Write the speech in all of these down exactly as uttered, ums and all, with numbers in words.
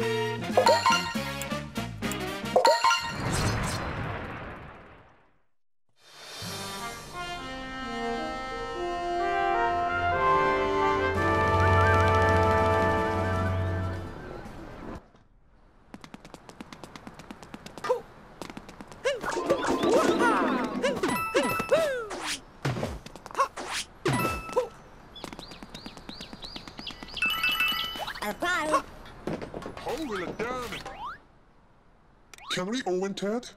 Can we Owen Ted?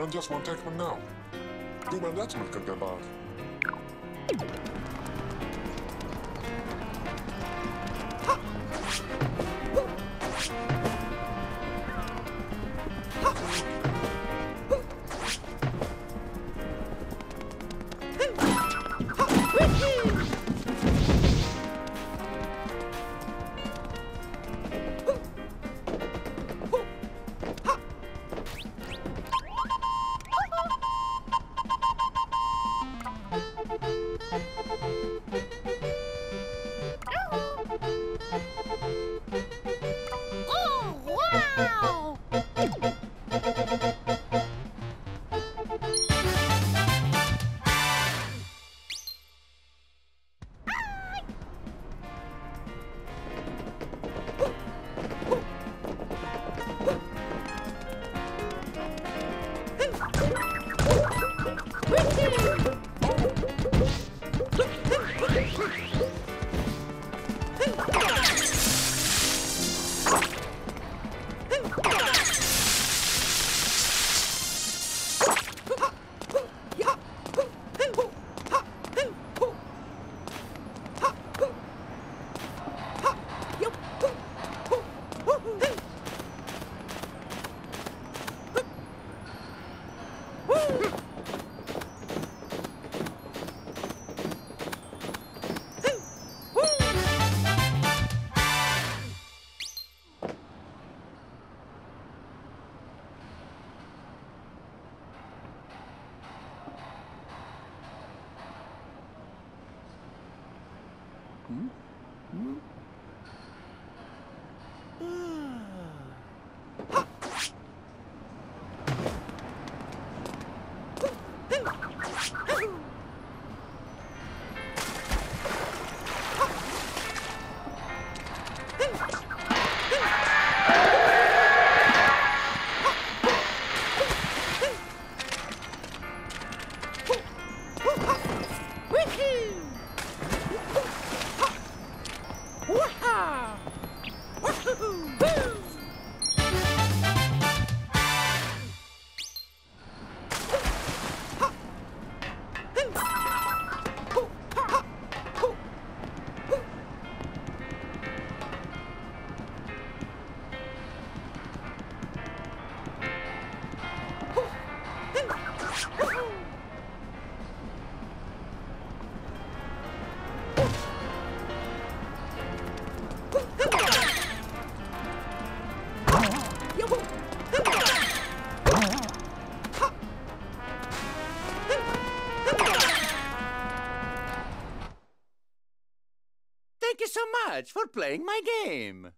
I just won't take one now. Do my let's make a about. Thank you so much for playing my game.